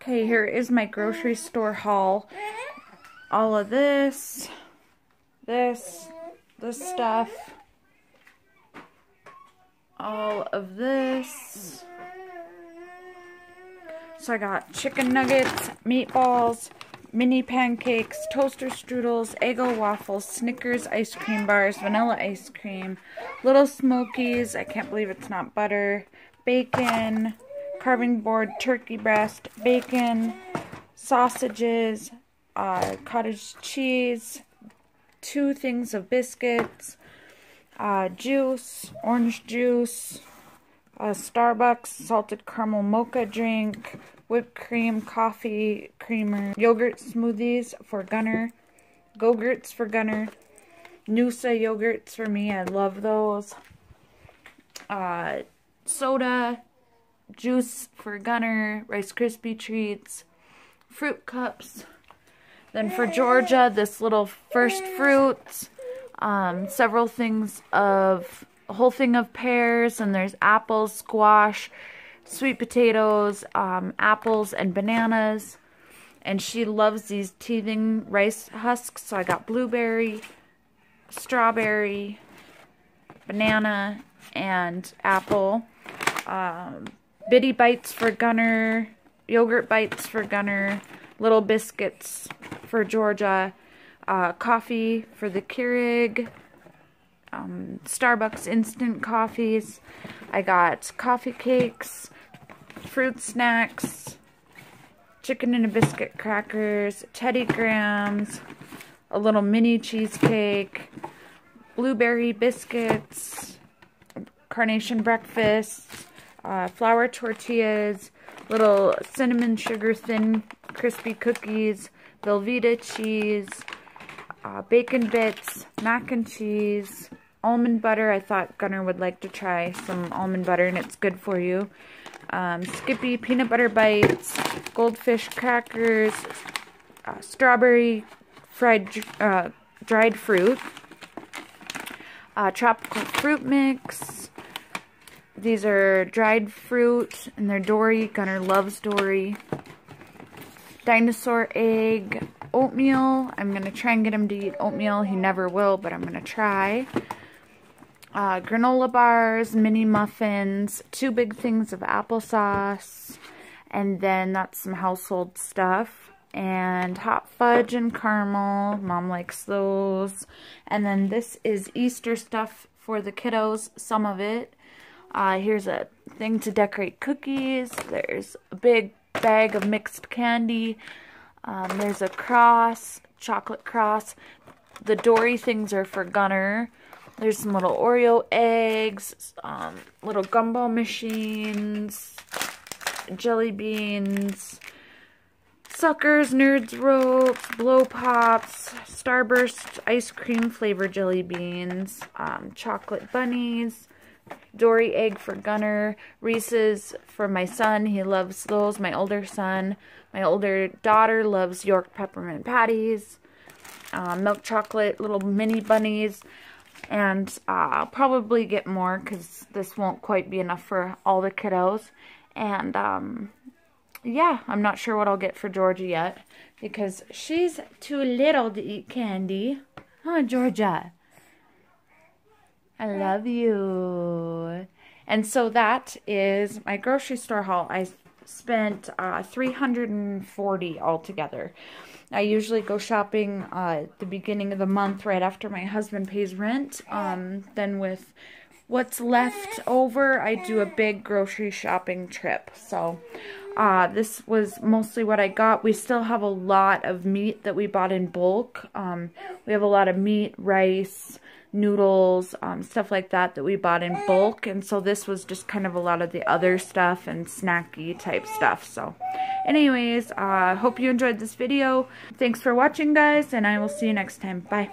Okay, here is my grocery store haul. All of this stuff, all of this. So I got chicken nuggets, meatballs, mini pancakes, toaster strudels, Eggo waffles, Snickers ice cream bars, vanilla ice cream, Little Smokies, I can't believe it's not butter, bacon, carving board, turkey breast, bacon, sausages, cottage cheese, 2 things of biscuits, juice, orange juice, Starbucks, salted caramel mocha drink, whipped cream, coffee, creamer, yogurt smoothies for Gunner, Go-Gurts for Gunner, Noosa yogurts for me, I love those, soda, juice for Gunner, Rice Krispie Treats, fruit cups. Then for Georgia, this little first fruits, several things of, a whole thing of pears, and there's apples, squash, sweet potatoes, apples, and bananas. And she loves these teething rice husks, so I got blueberry, strawberry, banana, and apple. Bitty Bites for Gunner, yogurt bites for Gunner, little biscuits for Georgia, coffee for the Keurig, Starbucks instant coffees. I got coffee cakes, fruit snacks, chicken and a biscuit crackers, Teddy Grahams, a little mini cheesecake, blueberry biscuits, Carnation breakfasts, flour tortillas, little cinnamon sugar thin crispy cookies, Velveeta cheese, bacon bits, mac and cheese, almond butter. I thought Gunner would like to try some almond butter, and it's good for you. Skippy peanut butter bites, goldfish crackers, strawberry dried fruit, tropical fruit mix. These are dried fruit, and they're Dory. Gunner loves Dory. Dinosaur egg, oatmeal. I'm going to try and get him to eat oatmeal. He never will, but I'm going to try. Granola bars, mini muffins, 2 big things of applesauce, and then that's some household stuff. And hot fudge and caramel. Mom likes those. And then this is Easter stuff for the kiddos, some of it. Here's a thing to decorate cookies. There's a big bag of mixed candy. There's a cross, chocolate cross. The Dory things are for Gunner. There's some little Oreo eggs, little gumball machines, jelly beans, suckers, Nerds ropes, blow pops, Starburst ice cream flavored jelly beans, chocolate bunnies, Dory egg for Gunner, Reese's for my son, he loves those, my older son. My older daughter loves York peppermint patties, milk chocolate, little mini bunnies, and I'll probably get more because this won't quite be enough for all the kiddos. And yeah, I'm not sure what I'll get for Georgia yet because she's too little to eat candy. Huh, Georgia? I love you. And so that is my grocery store haul. I spent $340 altogether. I usually go shopping at the beginning of the month right after my husband pays rent. Then with what's left over, I do a big grocery shopping trip. So this was mostly what I got. We still have a lot of meat that we bought in bulk. We have a lot of meat, rice, noodles, stuff like that that we bought in bulk, and so this was just kind of a lot of the other stuff and snacky type stuff. So anyways, hope you enjoyed this video. Thanks for watching, guys, and I will see you next time. Bye.